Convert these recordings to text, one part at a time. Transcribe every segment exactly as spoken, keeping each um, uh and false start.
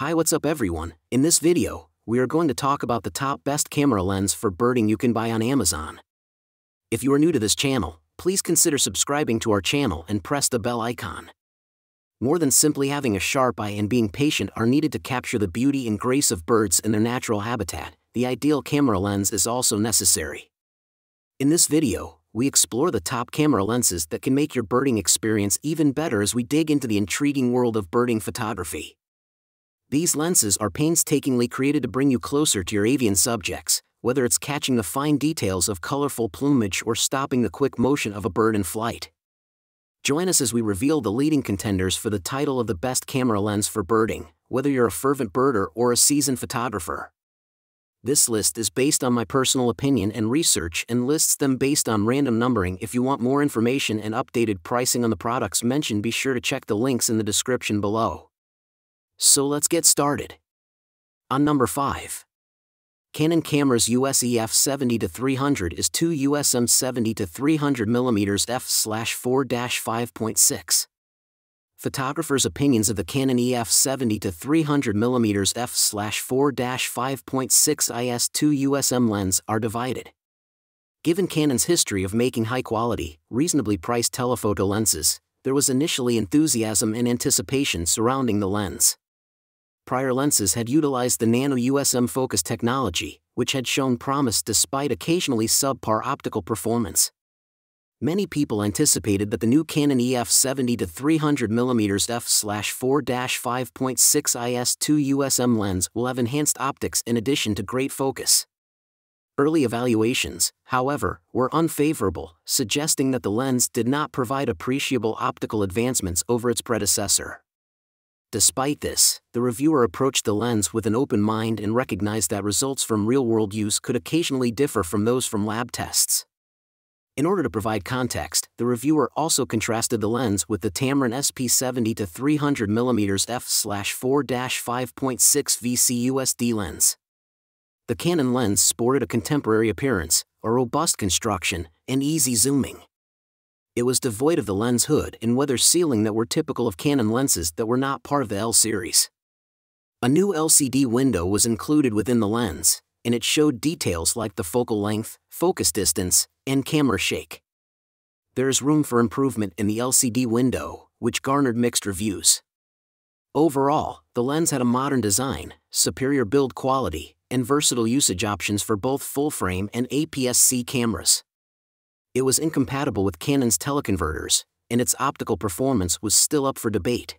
Hi, what's up everyone? In this video, we are going to talk about the top best camera lens for birding you can buy on Amazon. If you are new to this channel, please consider subscribing to our channel and press the bell icon. More than simply having a sharp eye and being patient are needed to capture the beauty and grace of birds in their natural habitat. The ideal camera lens is also necessary. In this video, we explore the top camera lenses that can make your birding experience even better as we dig into the intriguing world of birding photography. These lenses are painstakingly created to bring you closer to your avian subjects, whether it's catching the fine details of colorful plumage or stopping the quick motion of a bird in flight. Join us as we reveal the leading contenders for the title of the best camera lens for birding, whether you're a fervent birder or a seasoned photographer. This list is based on my personal opinion and research and lists them based on random numbering. If you want more information and updated pricing on the products mentioned, be sure to check the links in the description below. So let's get started. On number five. Canon Cameras U S E F seventy to three hundred is two U S M seventy to three hundred millimeter f four dash five point six. Photographers' opinions of the Canon E F seventy to three hundred millimeter f four dash five point six I S two U S M lens are divided. Given Canon's history of making high-quality, reasonably priced telephoto lenses, there was initially enthusiasm and anticipation surrounding the lens. Prior lenses had utilized the Nano U S M focus technology, which had shown promise despite occasionally subpar optical performance. Many people anticipated that the new Canon E F seventy to three hundred millimeter f four dash five point six I S two U S M lens will have enhanced optics in addition to great focus. Early evaluations, however, were unfavorable, suggesting that the lens did not provide appreciable optical advancements over its predecessor. Despite this, the reviewer approached the lens with an open mind and recognized that results from real-world use could occasionally differ from those from lab tests. In order to provide context, the reviewer also contrasted the lens with the Tamron S P seventy to three hundred millimeter f four dash five point six V C U S D lens. The Canon lens sported a contemporary appearance, a robust construction, and easy zooming. It was devoid of the lens hood and weather sealing that were typical of Canon lenses that were not part of the L series. A new L C D window was included within the lens, and it showed details like the focal length, focus distance, and camera shake. There is room for improvement in the L C D window, which garnered mixed reviews. Overall, the lens had a modern design, superior build quality, and versatile usage options for both full-frame and A P S C cameras. It was incompatible with Canon's teleconverters, and its optical performance was still up for debate.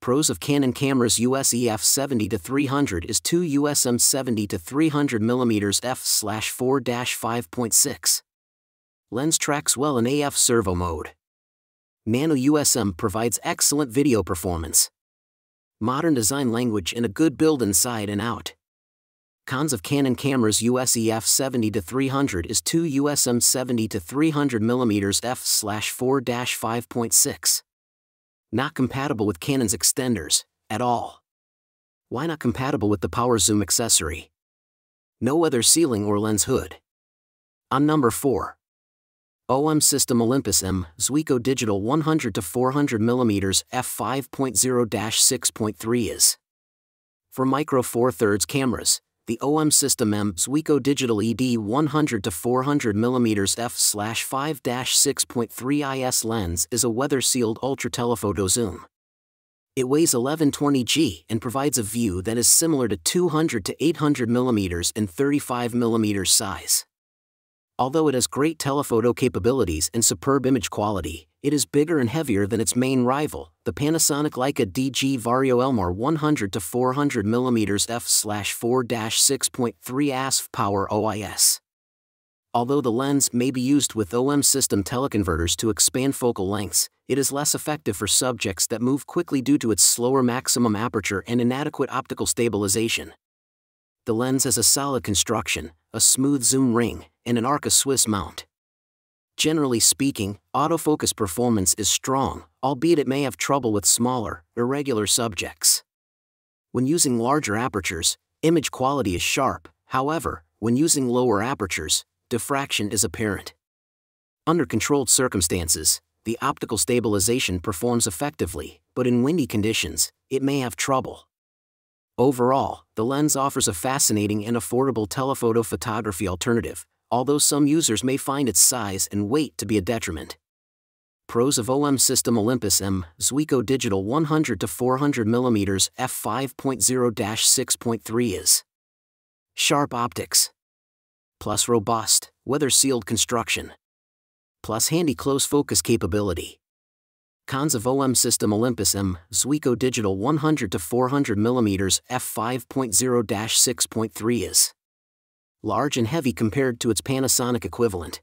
Pros of Canon Cameras U S E F seventy to three hundred is two U S M seventy to three hundred millimeter f four dash five point six. Lens tracks well in A F servo mode. Nano U S M provides excellent video performance. Modern design language and a good build inside and out. Cons of Canon Cameras U S E F seventy to three hundred is two U S M seventy to three hundred millimeter f four dash five point six. Not compatible with Canon's extenders, at all. Why not compatible with the Power Zoom accessory? No weather sealing or lens hood. On number four. O M System Olympus M Zuiko Digital one hundred to four hundred millimeter f five point zero dash six point three I S. For Micro Four Thirds cameras, the O M System M Zuiko Digital E D one hundred to four hundred millimeter f five dash six point three I S lens is a weather-sealed ultra-telephoto zoom. It weighs eleven twenty grams and provides a view that is similar to two hundred to eight hundred millimeter and thirty-five millimeter size. Although it has great telephoto capabilities and superb image quality, it is bigger and heavier than its main rival, the Panasonic Leica D G Vario Elmar one hundred to four hundred millimeter f four dash six point three I S Power O I S. Although the lens may be used with O M system teleconverters to expand focal lengths, it is less effective for subjects that move quickly due to its slower maximum aperture and inadequate optical stabilization. The lens has a solid construction, a smooth zoom ring, and an Arca-Swiss mount. Generally speaking, autofocus performance is strong, albeit it may have trouble with smaller, irregular subjects. When using larger apertures, image quality is sharp. However, when using lower apertures, diffraction is apparent. Under controlled circumstances, the optical stabilization performs effectively, but in windy conditions, it may have trouble. Overall, the lens offers a fascinating and affordable telephoto photography alternative, although some users may find its size and weight to be a detriment. Pros of O M System Olympus M Zuiko Digital one hundred to four hundred millimeter f five point zero to six point three is sharp optics, plus robust, weather-sealed construction, plus handy close focus capability. Cons of O M System Olympus M Zuiko Digital one hundred to four hundred millimeter f five point zero to six point three is large and heavy compared to its Panasonic equivalent.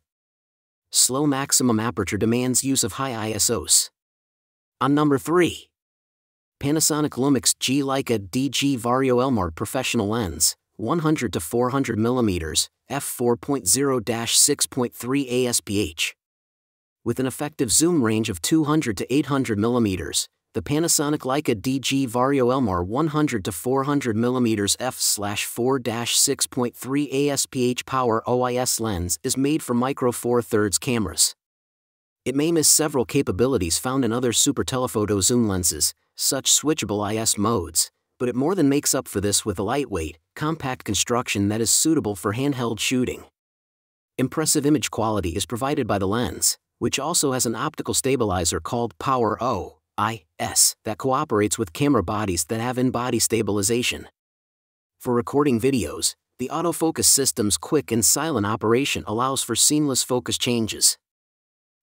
Slow maximum aperture demands use of high I S Os. On number three, Panasonic Lumix G Leica D G Vario Elmar Professional Lens, one hundred to four hundred millimeter f four point zero to six point three A S P H. With an effective zoom range of two hundred to eight hundred millimeters, the Panasonic Leica D G Vario Elmar one hundred to four hundred millimeter f four point zero to six point three A S P H Power O I S lens is made for micro four thirds cameras. It may miss several capabilities found in other super telephoto zoom lenses, such switchable I S modes, but it more than makes up for this with a lightweight, compact construction that is suitable for handheld shooting. Impressive image quality is provided by the lens, which also has an optical stabilizer called Power O I S that cooperates with camera bodies that have in-body stabilization. For recording videos, the autofocus system's quick and silent operation allows for seamless focus changes.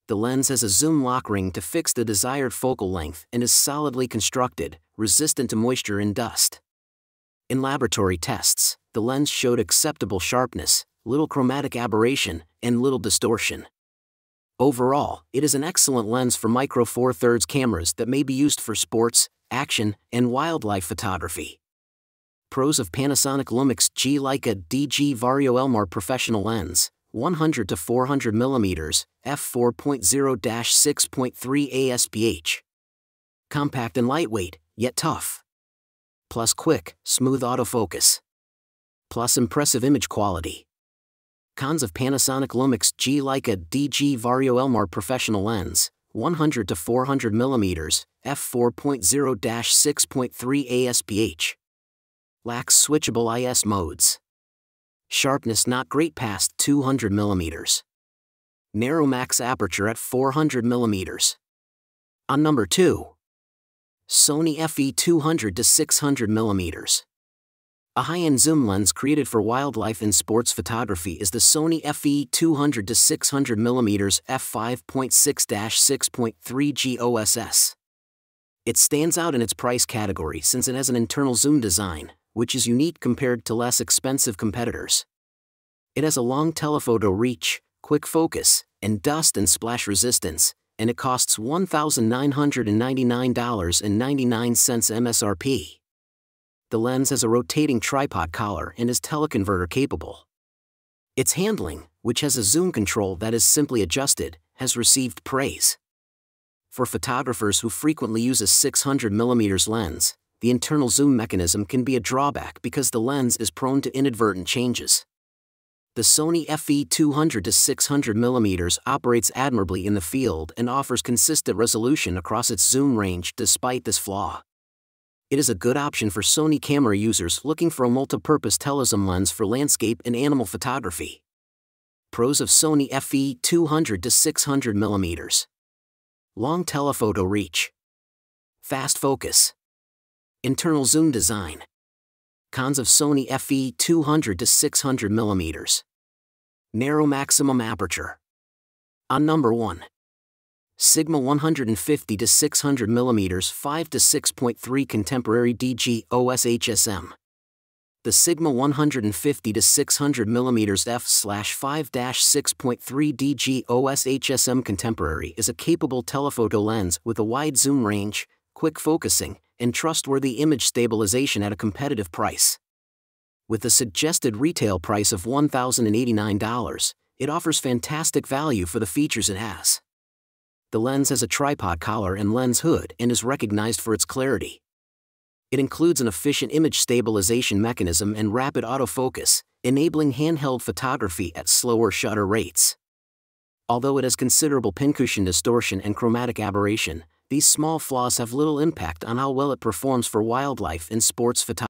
The lens has a zoom lock ring to fix the desired focal length and is solidly constructed, resistant to moisture and dust. In laboratory tests, the lens showed acceptable sharpness, little chromatic aberration, and little distortion. Overall, it is an excellent lens for micro four thirds cameras that may be used for sports, action, and wildlife photography. Pros of Panasonic Lumix G Leica D G Vario Elmar Professional Lens, one hundred to four hundred millimeter f four point zero to six point three A S P H. Compact and lightweight, yet tough. Plus quick, smooth autofocus. Plus impressive image quality. Cons of Panasonic Lumix G Leica D G Vario Elmar Professional Lens, one hundred to four hundred millimeter f four point zero to six point three A S P H. Lacks switchable I S modes. Sharpness not great past two hundred millimeter. Narrow max aperture at four hundred millimeter. On number two, Sony F E two hundred to six hundred millimeter. A high-end zoom lens created for wildlife and sports photography is the Sony F E two hundred to six hundred millimeter f five point six to six point three G O S S. It stands out in its price category since it has an internal zoom design, which is unique compared to less expensive competitors. It has a long telephoto reach, quick focus, and dust and splash resistance, and it costs one thousand nine hundred ninety-nine dollars and ninety-nine cents M S R P. The lens has a rotating tripod collar and is teleconverter capable. Its handling, which has a zoom control that is simply adjusted, has received praise. For photographers who frequently use a six hundred millimeter lens, the internal zoom mechanism can be a drawback because the lens is prone to inadvertent changes. The Sony F E two hundred to six hundred millimeter operates admirably in the field and offers consistent resolution across its zoom range despite this flaw. It is a good option for Sony camera users looking for a multipurpose telezoom lens for landscape and animal photography. Pros of Sony F E two hundred to six hundred millimeter. Long telephoto reach. Fast focus. Internal zoom design. Cons of Sony F E two hundred to six hundred millimeter. Narrow maximum aperture. On number one, Sigma one hundred fifty to six hundred millimeter f five to six point three Contemporary D G O S H S M. The Sigma one hundred fifty to six hundred millimeter f five point six point three D G O S H S M Contemporary is a capable telephoto lens with a wide zoom range, quick focusing, and trustworthy image stabilization at a competitive price. With a suggested retail price of one thousand eighty-nine dollars, it offers fantastic value for the features it has. The lens has a tripod collar and lens hood and is recognized for its clarity. It includes an efficient image stabilization mechanism and rapid autofocus, enabling handheld photography at slower shutter rates. Although it has considerable pincushion distortion and chromatic aberration, these small flaws have little impact on how well it performs for wildlife and sports photography.